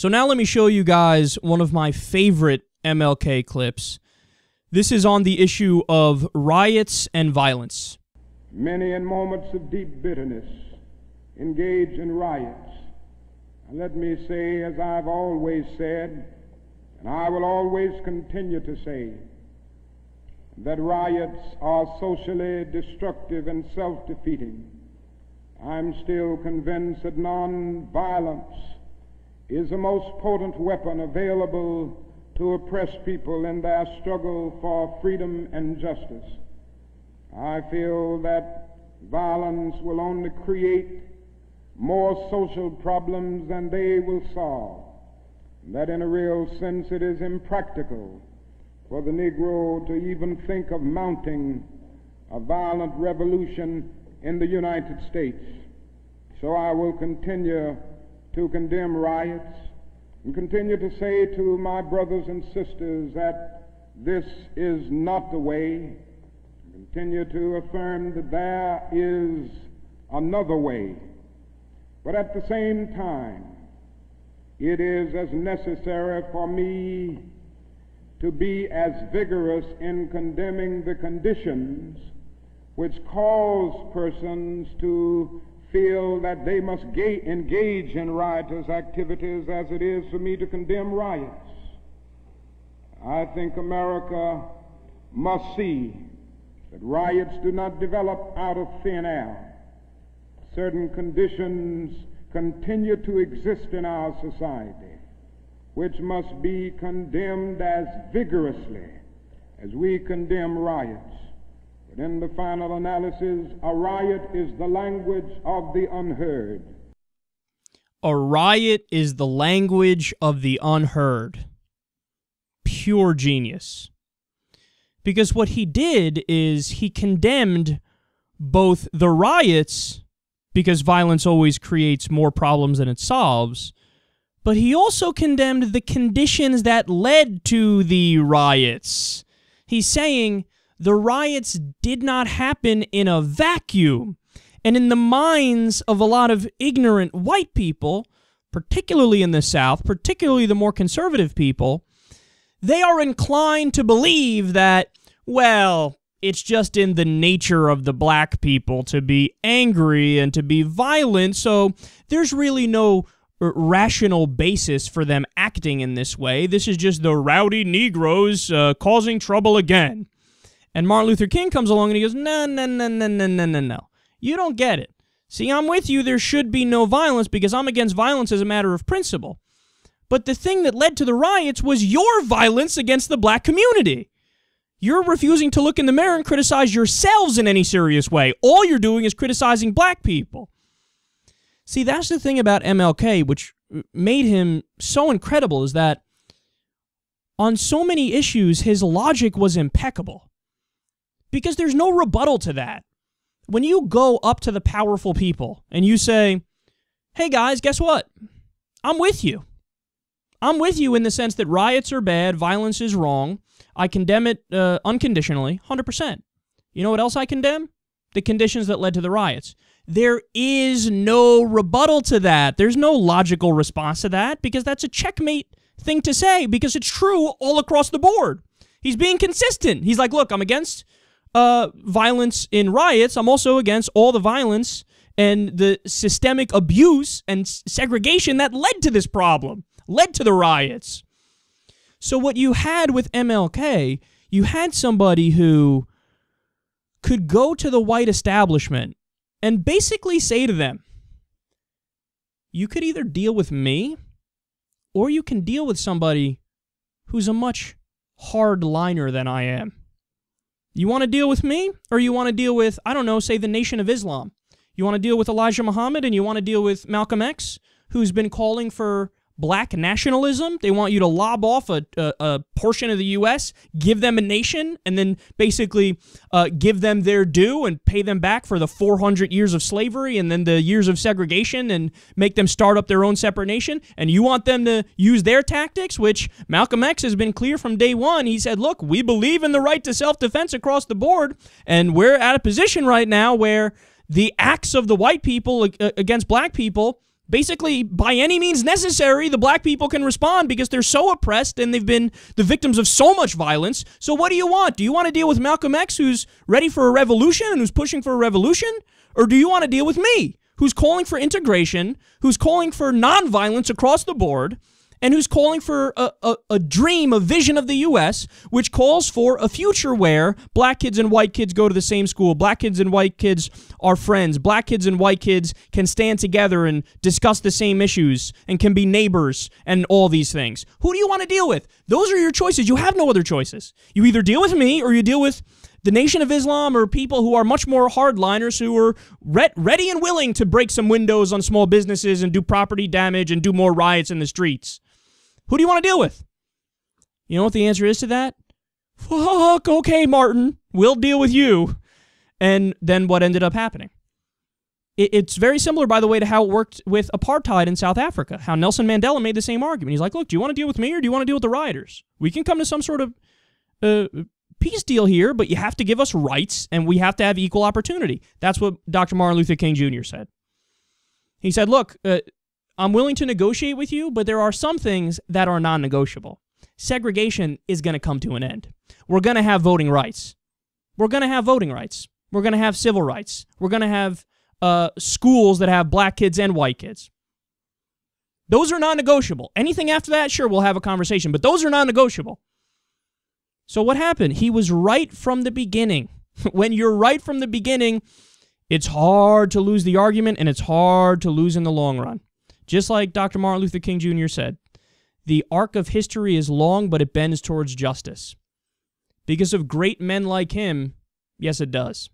So now let me show you guys one of my favorite MLK clips. This is on the issue of riots and violence. Many in moments of deep bitterness engage in riots. And let me say, as I've always said, and I will always continue to say, that riots are socially destructive and self-defeating. I'm still convinced that non-violence is the most potent weapon available to oppress people in their struggle for freedom and justice. I feel that violence will only create more social problems than they will solve. That in a real sense it is impractical for the Negro to even think of mounting a violent revolution in the United States. So I will continue to condemn riots and continue to say to my brothers and sisters that this is not the way. Continue to affirm that there is another way. But at the same time, it is as necessary for me to be as vigorous in condemning the conditions which cause persons to feel that they must engage in riotous activities as it is for me to condemn riots. I think America must see that riots do not develop out of thin air. Certain conditions continue to exist in our society, which must be condemned as vigorously as we condemn riots. But in the final analysis, a riot is the language of the unheard. A riot is the language of the unheard. Pure genius. Because what he did is he condemned both the riots, because violence always creates more problems than it solves, but he also condemned the conditions that led to the riots. He's saying the riots did not happen in a vacuum, and in the minds of a lot of ignorant white people, particularly in the South, particularly the more conservative people, they are inclined to believe that, well, it's just in the nature of the black people to be angry and to be violent, so there's really no rational basis for them acting in this way. This is just the rowdy Negroes causing trouble again. And Martin Luther King comes along and he goes, no, no, no, no, no, no, no, no. You don't get it. See, I'm with you. There should be no violence because I'm against violence as a matter of principle. But the thing that led to the riots was your violence against the black community. You're refusing to look in the mirror and criticize yourselves in any serious way. All you're doing is criticizing black people. See, that's the thing about MLK, which made him so incredible, is that on so many issues, his logic was impeccable. Because there's no rebuttal to that. When you go up to the powerful people and you say, hey guys, guess what? I'm with you. I'm with you in the sense that riots are bad, violence is wrong. I condemn it unconditionally, 100%. You know what else I condemn? The conditions that led to the riots. There is no rebuttal to that. There's no logical response to that because that's a checkmate thing to say because it's true all across the board. He's being consistent. He's like, look, I'm against violence in riots. I'm also against all the violence and the systemic abuse and segregation that led to this problem, led to the riots. So what you had with MLK, you had somebody who could go to the white establishment and basically say to them, you could either deal with me or you can deal with somebody who's a much hardliner than I am. You want to deal with me or you want to deal with, I don't know, say the Nation of Islam. You want to deal with Elijah Muhammad and you want to deal with Malcolm X, who's been calling for black nationalism. They want you to lob off a portion of the U.S., give them a nation, and then basically give them their due and pay them back for the 400 years of slavery and then the years of segregation and make them start up their own separate nation. And you want them to use their tactics, which Malcolm X has been clear from day one. He said, look, we believe in the right to self-defense across the board, and we're at a position right now where the acts of the white people against black people basically by any means necessary, the black people can respond because they're so oppressed and they've been the victims of so much violence. So what do you want? Do you want to deal with Malcolm X, who's ready for a revolution and who's pushing for a revolution? Or do you want to deal with me, who's calling for integration, who's calling for nonviolence across the board, and who's calling for a dream, a vision of the U.S., which calls for a future where black kids and white kids go to the same school, black kids and white kids are friends, black kids and white kids can stand together and discuss the same issues and can be neighbors and all these things. Who do you want to deal with? Those are your choices. You have no other choices. You either deal with me or you deal with the Nation of Islam or people who are much more hardliners who are ready and willing to break some windows on small businesses and do property damage and do more riots in the streets. Who do you want to deal with? You know what the answer is to that? Fuck, okay, Martin, we'll deal with you. And then what ended up happening? It's very similar, by the way, to how it worked with apartheid in South Africa, how Nelson Mandela made the same argument. He's like, look, do you want to deal with me or do you want to deal with the rioters? We can come to some sort of peace deal here, but you have to give us rights and we have to have equal opportunity. That's what Dr. Martin Luther King Jr. said. He said, look, I'm willing to negotiate with you, but there are some things that are non-negotiable. Segregation is going to come to an end. We're going to have voting rights. We're going to have voting rights. We're going to have civil rights. We're going to have schools that have black kids and white kids. Those are non-negotiable. Anything after that, sure, we'll have a conversation, but those are non-negotiable. So what happened? He was right from the beginning. When you're right from the beginning, it's hard to lose the argument and it's hard to lose in the long run. Just like Dr. Martin Luther King Jr. said, the arc of history is long, but it bends towards justice. Because of great men like him, yes, it does.